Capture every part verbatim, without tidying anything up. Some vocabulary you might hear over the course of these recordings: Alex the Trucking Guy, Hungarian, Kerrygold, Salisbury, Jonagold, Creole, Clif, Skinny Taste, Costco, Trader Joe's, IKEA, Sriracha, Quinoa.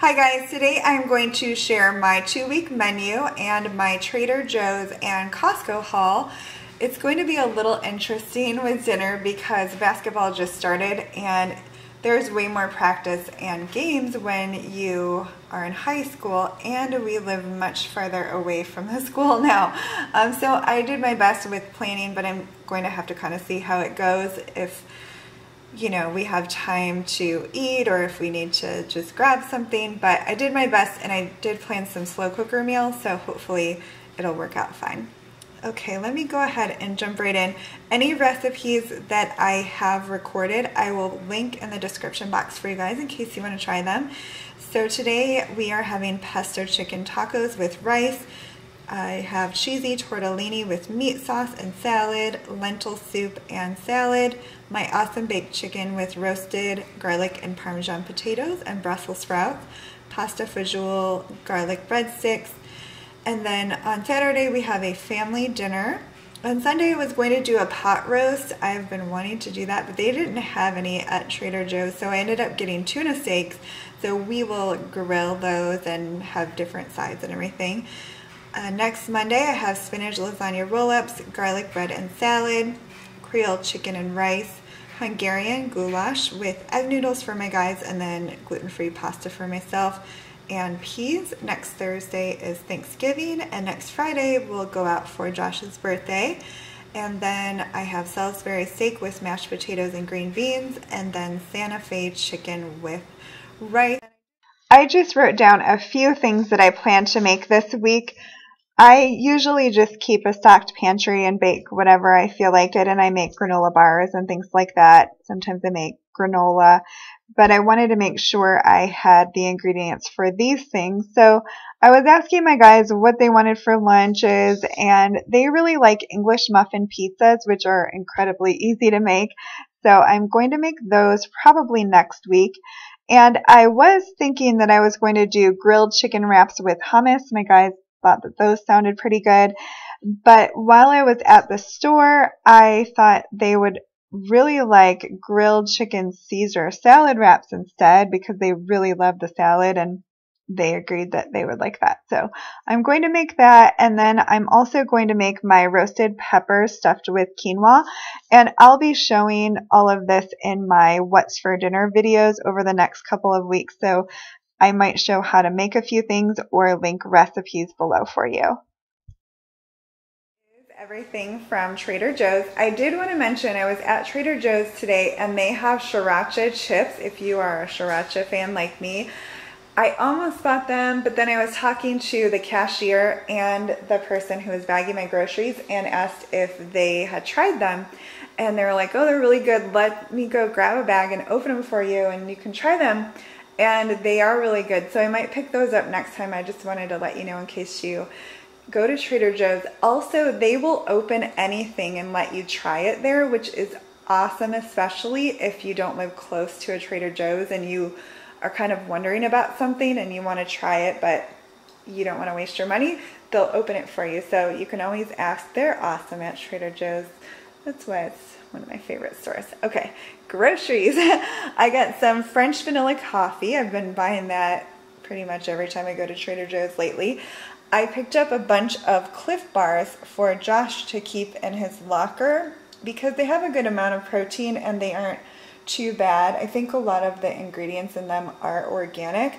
Hi guys, today I'm going to share my two week menu and my Trader Joe's and Costco haul. It's going to be a little interesting with dinner because basketball just started and there's way more practice and games when you are in high school, and we live much farther away from the school now. Um, so I did my best with planning, but I'm going to have to kind of see how it goes, if you know, we have time to eat or if we need to just grab something. But I did my best and I did plan some slow cooker meals, so hopefully it'll work out fine. Okay, let me go ahead and jump right in. Any recipes that I have recorded, I will link in the description box for you guys in case you want to try them. So today we are having pesto chicken tacos with rice. I have cheesy tortellini with meat sauce and salad, lentil soup and salad, my awesome baked chicken with roasted garlic and Parmesan potatoes and Brussels sprouts, pasta fagioli, garlic breadsticks, and then on Saturday we have a family dinner. On Sunday I was going to do a pot roast. I've been wanting to do that, but they didn't have any at Trader Joe's, so I ended up getting tuna steaks. So we will grill those and have different sides and everything. Uh, next Monday I have spinach lasagna roll-ups, garlic bread and salad, Creole chicken and rice, Hungarian goulash with egg noodles for my guys, and then gluten-free pasta for myself and peas. Next Thursday is Thanksgiving, and next Friday we'll go out for Josh's birthday. And then I have Salisbury steak with mashed potatoes and green beans, and then Santa Fe chicken with rice. I just wrote down a few things that I plan to make this week. I usually just keep a stocked pantry and bake whenever I feel like it, and I make granola bars and things like that. Sometimes I make granola, but I wanted to make sure I had the ingredients for these things. So I was asking my guys what they wanted for lunches, and they really like English muffin pizzas, which are incredibly easy to make. So I'm going to make those probably next week. And I was thinking that I was going to do grilled chicken wraps with hummus. My guys thought that those sounded pretty good, but while I was at the store, I thought they would really like grilled chicken Caesar salad wraps instead, because they really love the salad and they agreed that they would like that. So I'm going to make that, and then I'm also going to make my roasted peppers stuffed with quinoa, and I'll be showing all of this in my What's for Dinner videos over the next couple of weeks, so I might show how to make a few things or link recipes below for you. Everything from Trader Joe's. I did want to mention I was at Trader Joe's today and they have Sriracha chips if you are a Sriracha fan like me. I almost bought them, but then I was talking to the cashier and the person who was bagging my groceries and asked if they had tried them. And they were like, oh, they're really good. Let me go grab a bag and open them for you and you can try them. And they are really good, so I might pick those up next time. I just wanted to let you know in case you go to Trader Joe's. Also, they will open anything and let you try it there, which is awesome, especially if you don't live close to a Trader Joe's and you are kind of wondering about something and you want to try it, but you don't want to waste your money. They'll open it for you, so you can always ask. They're awesome at Trader Joe's. That's why it's one of my favorite stores. Okay, groceries. I got some French vanilla coffee. I've been buying that pretty much every time I go to Trader Joe's lately. I picked up a bunch of Clif bars for Josh to keep in his locker because they have a good amount of protein and they aren't too bad. I think a lot of the ingredients in them are organic,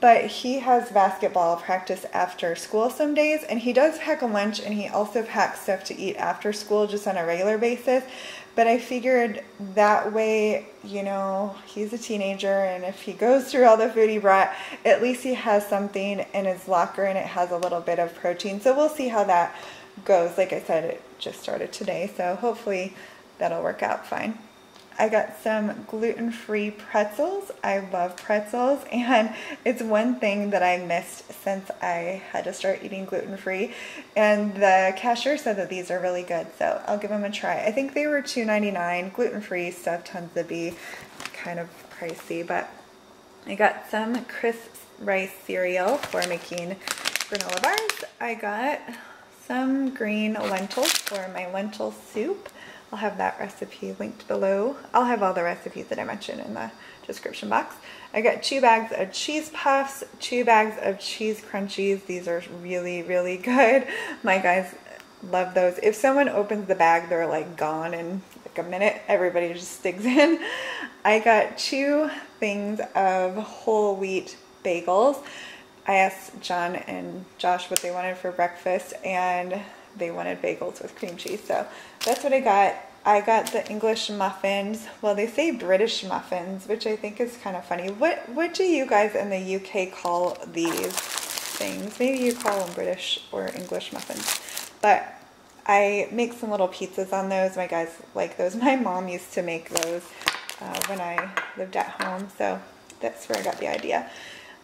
but he has basketball practice after school some days, and he does pack a lunch, and he also packs stuff to eat after school just on a regular basis. But I figured that way, you know, he's a teenager, and if he goes through all the food he brought, at least he has something in his locker and it has a little bit of protein. So we'll see how that goes. Like I said, it just started today, so hopefully that'll work out fine. I got some gluten-free pretzels. I love pretzels, and it's one thing that I missed since I had to start eating gluten-free, and the cashier said that these are really good, so I'll give them a try. I think they were two ninety-nine. Gluten-free stuff tends to be kind of pricey, but I got some crisp rice cereal for making granola bars. I got some green lentils for my lentil soup. I'll have that recipe linked below. I'll have all the recipes that I mentioned in the description box. I got two bags of cheese puffs, two bags of cheese crunchies. These are really, really good. My guys love those. If someone opens the bag, they're like gone in like a minute. Everybody just digs in. I got two things of whole wheat bagels. I asked John and Josh what they wanted for breakfast, and they wanted bagels with cream cheese, so that's what I got. I got the English muffins. Well, they say British muffins, which I think is kind of funny. What what do you guys in the U K call these things? Maybe you call them British or English muffins. But I make some little pizzas on those. My guys like those. My mom used to make those uh, when I lived at home, so that's where I got the idea.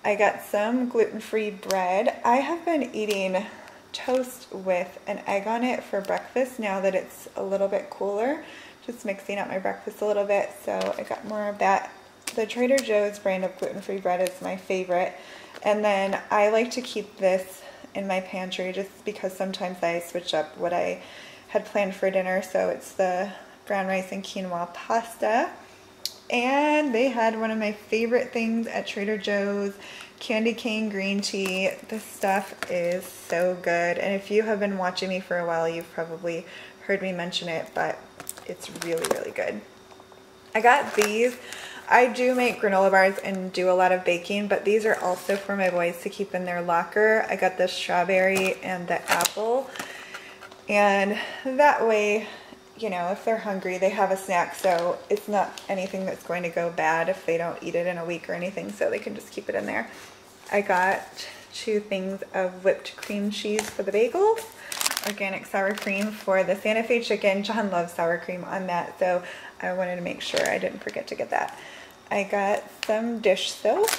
I got some gluten-free bread. I have been eating toast with an egg on it for breakfast now that it's a little bit cooler. Just mixing up my breakfast a little bit, so I got more of that. The Trader Joe's brand of gluten-free bread is my favorite. And then I like to keep this in my pantry just because sometimes I switch up what I had planned for dinner. So it's the brown rice and quinoa pasta. And they had one of my favorite things at Trader Joe's, candy cane green tea. This stuff is so good, and if you have been watching me for a while, you've probably heard me mention it, but it's really, really good. I got these. I do make granola bars and do a lot of baking, but these are also for my boys to keep in their locker. I got the strawberry and the apple, and that way, you know, if they're hungry, they have a snack, so it's not anything that's going to go bad if they don't eat it in a week or anything, so they can just keep it in there. I got two things of whipped cream cheese for the bagels, organic sour cream for the Santa Fe chicken. John loves sour cream on that, so I wanted to make sure I didn't forget to get that. I got some dish soap,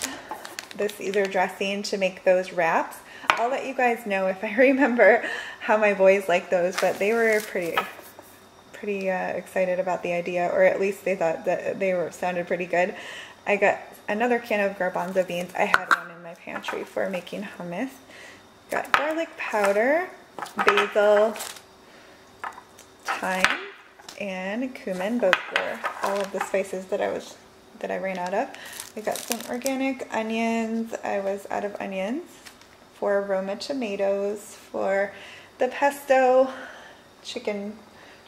this either dressing to make those wraps. I'll let you guys know if I remember how my boys like those, but they were pretty pretty uh, excited about the idea, or at least they thought that they were sounded pretty good. I got another can of garbanzo beans. I had one in my pantry for making hummus. Got garlic powder, basil, thyme, and cumin. Both were all of the spices that I was that I ran out of. I got some organic onions. I was out of onions. Four Roma tomatoes for the pesto, chicken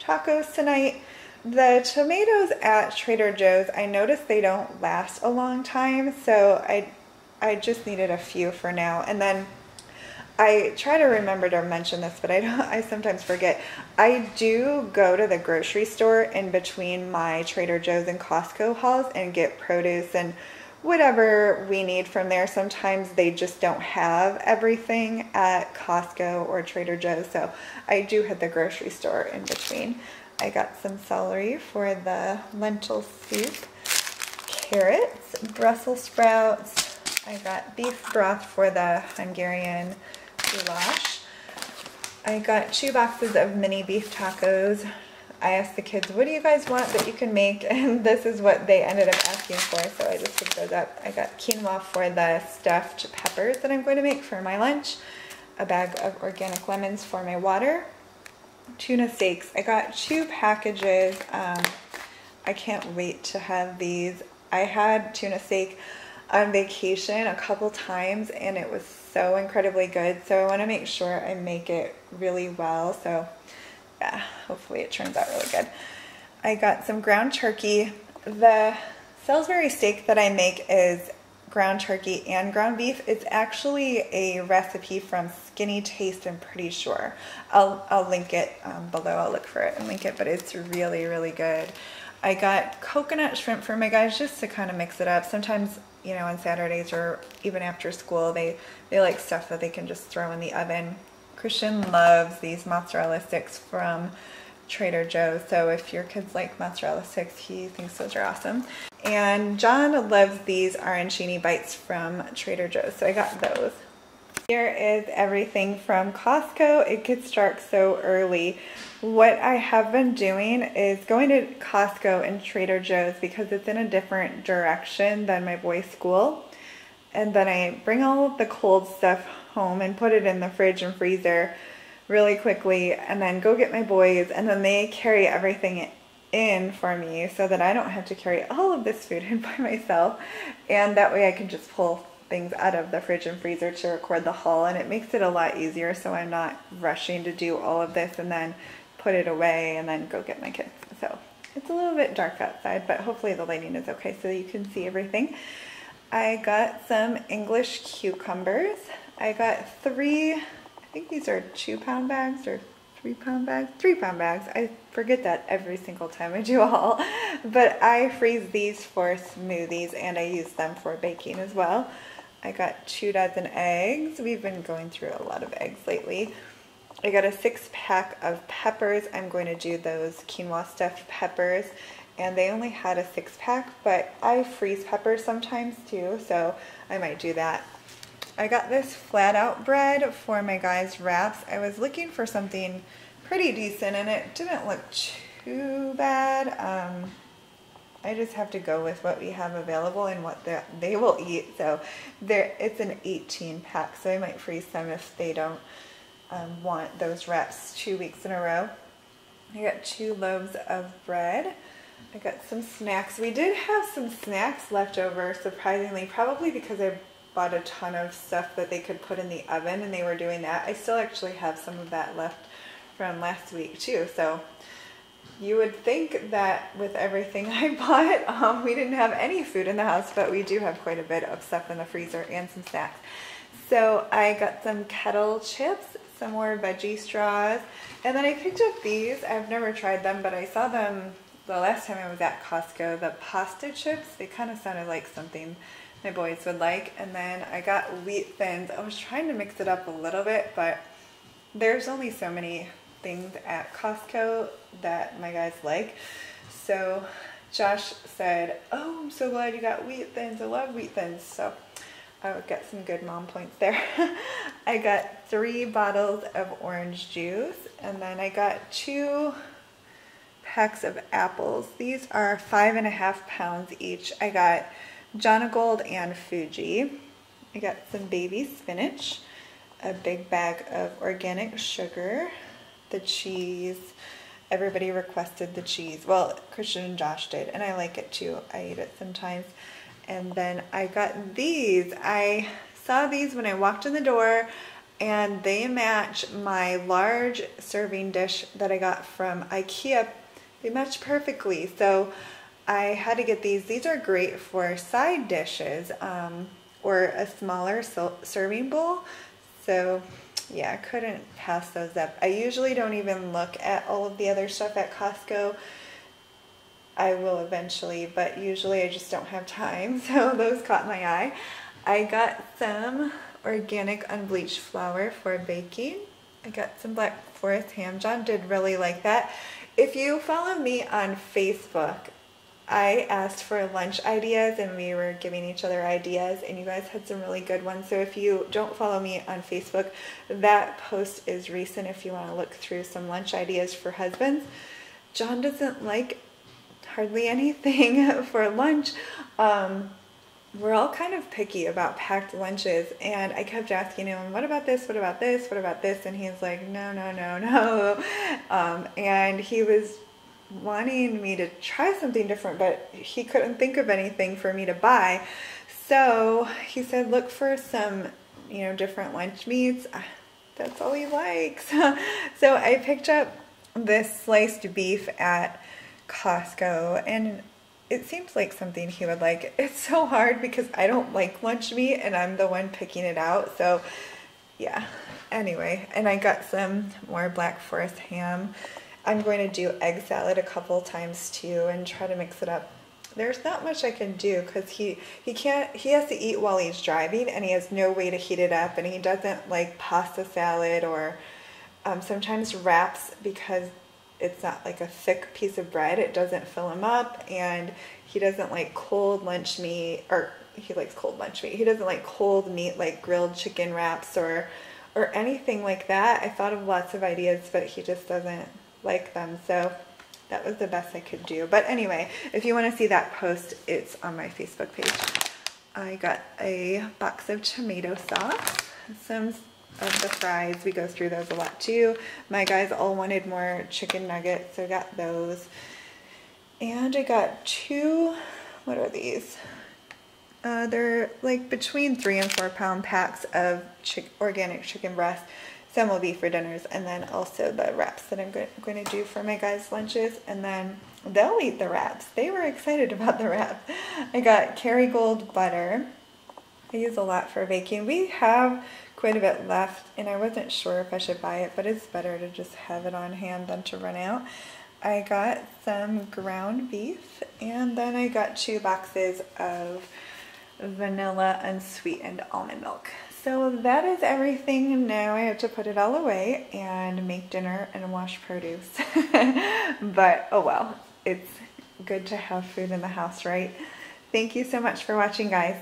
tacos tonight. The tomatoes at Trader Joe's, I noticed they don't last a long time, so I I just needed a few for now. And then I try to remember to mention this, but I don't I sometimes forget. I do go to the grocery store in between my Trader Joe's and Costco hauls and get produce and whatever we need from there. Sometimes they just don't have everything at Costco or Trader Joe's, so I do hit the grocery store in between. I got some celery for the lentil soup, carrots, Brussels sprouts. I got beef broth for the Hungarian goulash. I got two boxes of mini beef tacos. I asked the kids, what do you guys want that you can make? And this is what they ended up asking for, so I just picked those up. I got quinoa for the stuffed peppers that I'm going to make for my lunch, a bag of organic lemons for my water, tuna steaks. I got two packages. Um, I can't wait to have these. I had tuna steak on vacation a couple times, and it was so incredibly good, so I want to make sure I make it really well, so yeah, hopefully it turns out really good. I got some ground turkey. The Salisbury steak that I make is ground turkey and ground beef. It's actually a recipe from Skinny Taste, I'm pretty sure. I'll, I'll link it um, below. I'll look for it and link it, but it's really, really good. I got coconut shrimp for my guys just to kind of mix it up. Sometimes, you know, on Saturdays or even after school, they, they like stuff that they can just throw in the oven. Christian loves these mozzarella sticks from Trader Joe's, so if your kids like mozzarella sticks, he thinks those are awesome. And John loves these arancini bites from Trader Joe's, so I got those. Here is everything from Costco. It gets dark so early. What I have been doing is going to Costco and Trader Joe's because it's in a different direction than my boy's school. And then I bring all of the cold stuff home and put it in the fridge and freezer really quickly and then go get my boys, and then they carry everything in for me so that I don't have to carry all of this food in by myself, and that way I can just pull things out of the fridge and freezer to record the haul, and it makes it a lot easier so I'm not rushing to do all of this and then put it away and then go get my kids. So it's a little bit dark outside, but hopefully the lighting is okay so you can see everything. I got some English cucumbers. I got three, I think these are two pound bags or three pound bags, three pound bags. I forget that every single time I do a haul, but I freeze these for smoothies and I use them for baking as well. I got two dozen eggs. We've been going through a lot of eggs lately. I got a six pack of peppers. I'm going to do those quinoa stuffed peppers, and they only had a six pack, but I freeze peppers sometimes too, so I might do that. I got this flat out bread for my guys' wraps. I was looking for something pretty decent and it didn't look too bad. Um, I just have to go with what we have available and what they will eat. So there, it's an eighteen pack, so I might freeze some if they don't um, want those wraps two weeks in a row. I got two loaves of bread. I got some snacks. We did have some snacks left over, surprisingly, probably because I bought a ton of stuff that they could put in the oven and they were doing that. I still actually have some of that left from last week too, so you would think that with everything I bought, um, we didn't have any food in the house, but we do have quite a bit of stuff in the freezer and some snacks. So I got some kettle chips, some more veggie straws, and then I picked up these. I've never tried them, but I saw them the last time I was at Costco, the pasta chips. They kind of sounded like something my boys would like. And then I got wheat thins. I was trying to mix it up a little bit, but there's only so many things at Costco that my guys like. So Josh said, oh, I'm so glad you got wheat thins. I love wheat thins. So I would get some good mom points there. I got three bottles of orange juice, and then I got two packs of apples. These are five and a half pounds each. I got Jonagold and Fuji. I got some baby spinach, a big bag of organic sugar, the cheese. Everybody requested the cheese. Well, Christian and Josh did, and I like it too. I eat it sometimes. And then I got these. I saw these when I walked in the door, and they match my large serving dish that I got from IKEA. They match perfectly, so I had to get these. These are great for side dishes um, or a smaller serving bowl. So yeah, I couldn't pass those up. I usually don't even look at all of the other stuff at Costco. I will eventually, but usually I just don't have time, so those caught my eye. I got some organic unbleached flour for baking. I got some Black Forest ham. John did really like that. If you follow me on Facebook, I asked for lunch ideas and we were giving each other ideas, and you guys had some really good ones. So if you don't follow me on Facebook, that post is recent if you want to look through some lunch ideas for husbands. John doesn't like hardly anything for lunch. Um, we're all kind of picky about packed lunches, and I kept asking him, what about this, what about this, what about this, and he's like, no, no, no, no, um, and he was wanting me to try something different, but he couldn't think of anything for me to buy, so he said, look for some, you know, different lunch meats. That's all he likes. So I picked up this sliced beef at Costco, and it seems like something he would like. It's so hard because I don't like lunch meat and I'm the one picking it out. So yeah, anyway, and I got some more Black Forest ham. I'm going to do egg salad a couple times too and try to mix it up. There's not much I can do because he, he can't, he has to eat while he's driving, and he has no way to heat it up, and he doesn't like pasta salad or um, sometimes wraps because it's not like a thick piece of bread. It doesn't fill him up, and he doesn't like cold lunch meat, or he likes cold lunch meat. He doesn't like cold meat like grilled chicken wraps or, or anything like that. I thought of lots of ideas, but he just doesn't like them. So that was the best I could do. But anyway, if you want to see that post, it's on my Facebook page. I got a box of tomato sauce, some of the fries. We go through those a lot too. My guys all wanted more chicken nuggets, so I got those. And I got two, what are these? Uh, they're like between three and four pound packs of chick organic chicken breast. Some will be for dinners, and then also the wraps that I'm go going to do for my guys' lunches, and then they'll eat the wraps. They were excited about the wrap. I got Kerrygold butter. I use a lot for baking. We have quite a bit left, and I wasn't sure if I should buy it, but it's better to just have it on hand than to run out. I got some ground beef, and then I got two boxes of vanilla unsweetened almond milk. So that is everything. Now I have to put it all away and make dinner and wash produce. But oh well, it's good to have food in the house, right? Thank you so much for watching, guys.